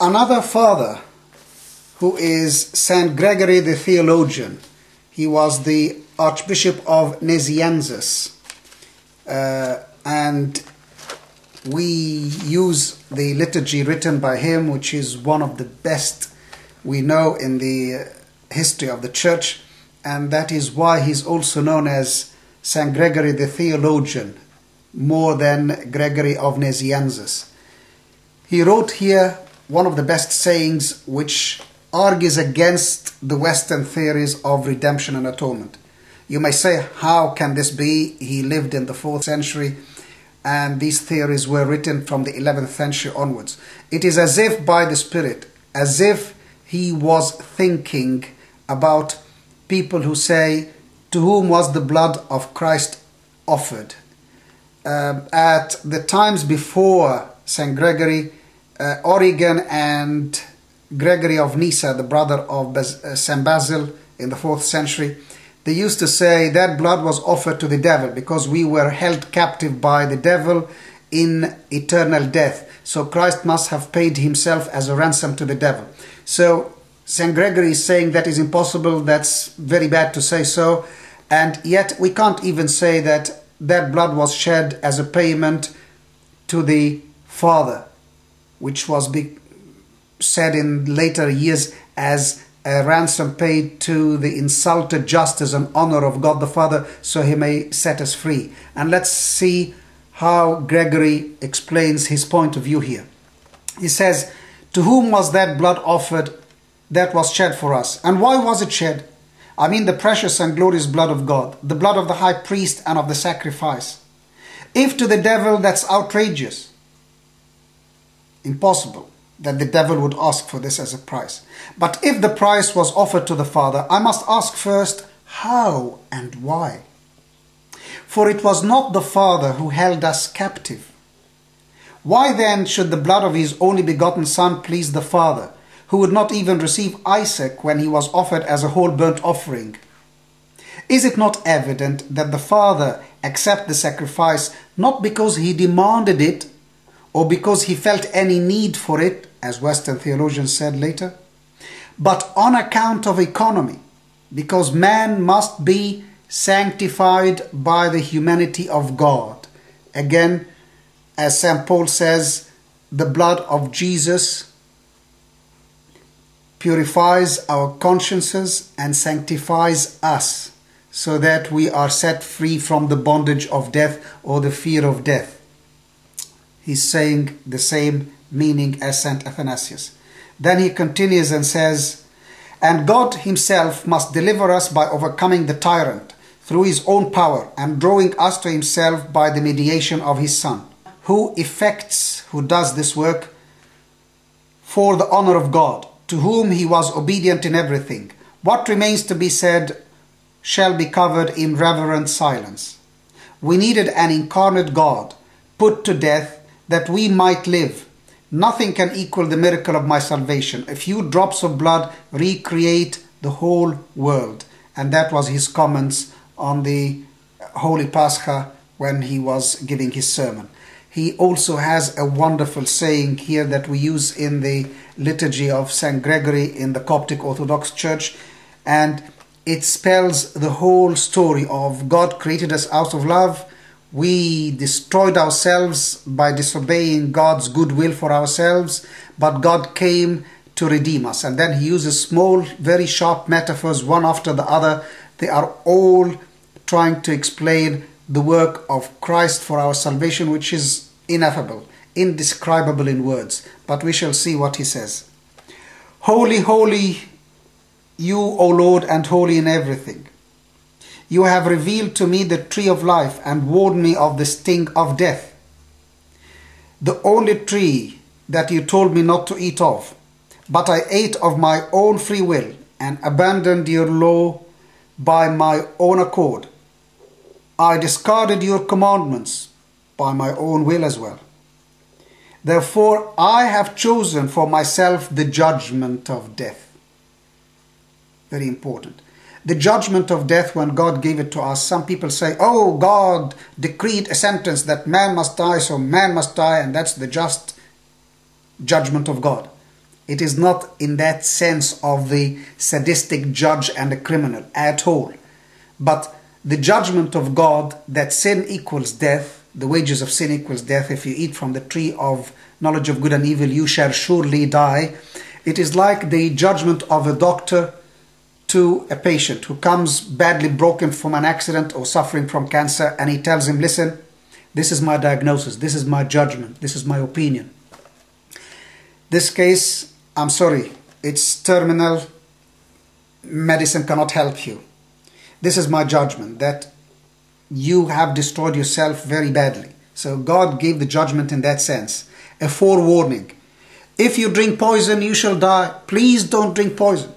Another father who is St. Gregory the Theologian. He was the Archbishop of Nazianzus. And we use the liturgy written by him, which is one of the best we know in the history of the Church, and that is why he's also known as St. Gregory the Theologian, more than Gregory of Nazianzus. He wrote here one of the best sayings which argues against the Western theories of redemption and atonement. You may say, how can this be? He lived in the 4th century, and these theories were written from the 11th century onwards. It is as if by the Spirit, as if he was thinking about people who say, to whom was the blood of Christ offered? At the times before St. Gregory, Origen and Gregory of Nyssa, the brother of St. Basil in the 4th century, they used to say that blood was offered to the devil because we were held captive by the devil in eternal death. So Christ must have paid himself as a ransom to the devil. So St. Gregory is saying that is impossible, that's very bad to say so. And yet we can't even say that that blood was shed as a payment to the Father, which was said in later years as a ransom paid to the insulted justice and honor of God the Father, so he may set us free. And let's see how Gregory explains his point of view here. He says, to whom was that blood offered that was shed for us? And why was it shed? I mean the precious and glorious blood of God, the blood of the high priest and of the sacrifice. If to the devil, that's outrageous. Impossible that the devil would ask for this as a price. But if the price was offered to the Father, I must ask first how and why. For it was not the Father who held us captive. Why then should the blood of his only begotten Son please the Father, who would not even receive Isaac when he was offered as a whole burnt offering? Is it not evident that the Father accepted the sacrifice not because he demanded it, or because he felt any need for it, as Western theologians said later, but on account of economy, because man must be sanctified by the humanity of God. Again, as St. Paul says, the blood of Jesus purifies our consciences and sanctifies us, so that we are set free from the bondage of death or the fear of death. He's saying the same meaning as Saint Athanasius. Then he continues and says, and God himself must deliver us by overcoming the tyrant through his own power and drawing us to himself by the mediation of his Son, who does this work for the honor of God, to whom he was obedient in everything. What remains to be said shall be covered in reverent silence. We needed an incarnate God put to death that we might live. Nothing can equal the miracle of my salvation. A few drops of blood recreate the whole world. And that was his comments on the Holy Pascha when he was giving his sermon. He also has a wonderful saying here that we use in the liturgy of St. Gregory in the Coptic Orthodox Church. And it spells the whole story of God created us out of love. We destroyed ourselves by disobeying God's goodwill for ourselves, but God came to redeem us. And then he uses small, very sharp metaphors, one after the other. They are all trying to explain the work of Christ for our salvation, which is ineffable, indescribable in words. But we shall see what he says. Holy, holy, you, O Lord, and holy in everything. You have revealed to me the tree of life and warned me of the sting of death. The only tree that you told me not to eat of, but I ate of my own free will and abandoned your law by my own accord. I discarded your commandments by my own will as well. Therefore, I have chosen for myself the judgment of death. Very important. the judgment of death when God gave it to us. Some people say, oh, God decreed a sentence that man must die, so man must die, and that's the just judgment of God. It is not in that sense of the sadistic judge and the criminal at all. But the judgment of God that sin equals death, the wages of sin equals death, if you eat from the tree of knowledge of good and evil, you shall surely die. It is like the judgment of a doctor to a patient who comes badly broken from an accident or suffering from cancer, and he tells him, listen, this is my diagnosis, this is my judgment, this is my opinion. This case, I'm sorry, it's terminal, medicine cannot help you. This is my judgment, that you have destroyed yourself very badly. So God gave the judgment in that sense, a forewarning. If you drink poison, you shall die. Please don't drink poison.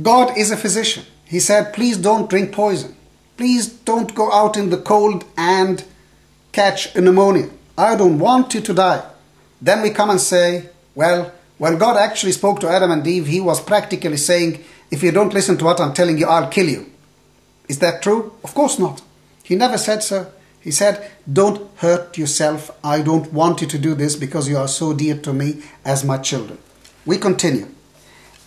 God is a physician. He said, please don't drink poison. Please don't go out in the cold and catch a pneumonia. I don't want you to die. Then we come and say, well, when God actually spoke to Adam and Eve, he was practically saying, if you don't listen to what I'm telling you, I'll kill you. Is that true? Of course not. He never said so. He said, don't hurt yourself. I don't want you to do this because you are so dear to me as my children. We continue.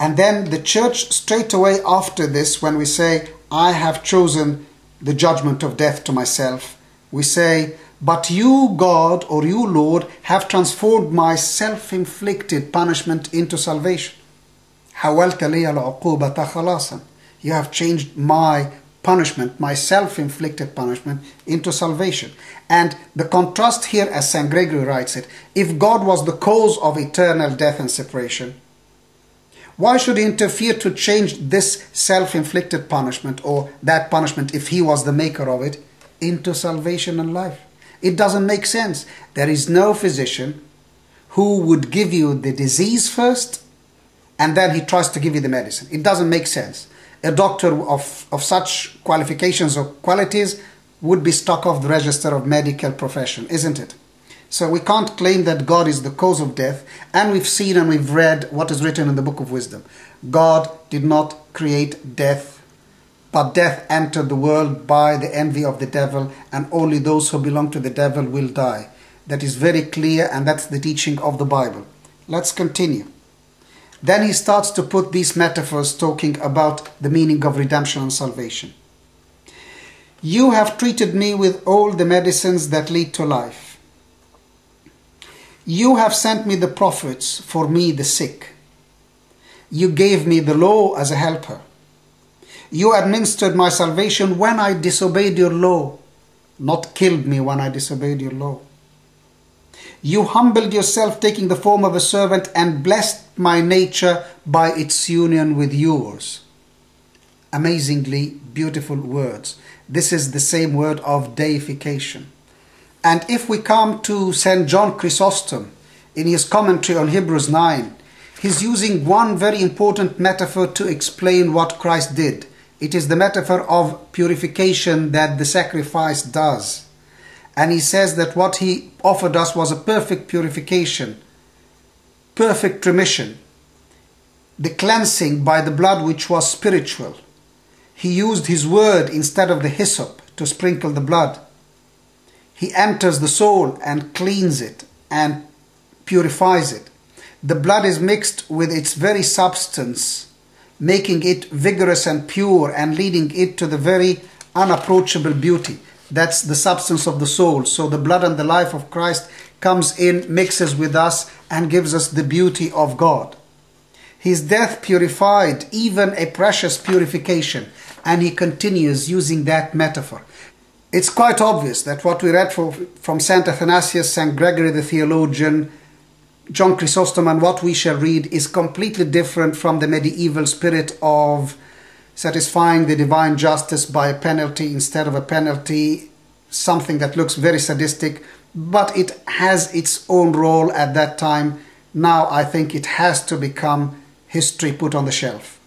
And then the church straight away after this, when we say, I have chosen the judgment of death to myself, we say, but you, God, or you, Lord, have transformed my self-inflicted punishment into salvation. You have changed my punishment, my self-inflicted punishment, into salvation. And the contrast here, as St. Gregory writes it, if God was the cause of eternal death and separation, why should he interfere to change this self-inflicted punishment, or that punishment, if he was the maker of it, into salvation and life? It doesn't make sense. There is no physician who would give you the disease first and then he tries to give you the medicine. It doesn't make sense. A doctor of such qualifications or qualities would be struck off the register of medical profession, isn't it? So we can't claim that God is the cause of death, and we've seen and we've read what is written in the Book of Wisdom. God did not create death, but death entered the world by the envy of the devil, and only those who belong to the devil will die. That is very clear, and that's the teaching of the Bible. Let's continue. Then he starts to put these metaphors talking about the meaning of redemption and salvation. You have treated me with all the medicines that lead to life. You have sent me the prophets, for me the sick. You gave me the law as a helper. You administered my salvation when I disobeyed your law, not killed me when I disobeyed your law. You humbled yourself, taking the form of a servant, and blessed my nature by its union with yours. Amazingly beautiful words. This is the same word of deification. And if we come to St. John Chrysostom, in his commentary on Hebrews 9, he's using one very important metaphor to explain what Christ did. It is the metaphor of purification that the sacrifice does. And he says that what he offered us was a perfect purification, perfect remission, the cleansing by the blood which was spiritual. He used his word instead of the hyssop to sprinkle the blood. He enters the soul and cleans it and purifies it. The blood is mixed with its very substance, making it vigorous and pure and leading it to the very unapproachable beauty. That's the substance of the soul. So the blood and the life of Christ comes in, mixes with us, and gives us the beauty of God. His death purified even a precious purification, and he continues using that metaphor. It's quite obvious that what we read from Saint Athanasius, Saint Gregory the Theologian, John Chrysostom, and what we shall read is completely different from the medieval spirit of satisfying the divine justice by a penalty instead of a penalty, something that looks very sadistic, but it has its own role at that time. Now I think it has to become history put on the shelf.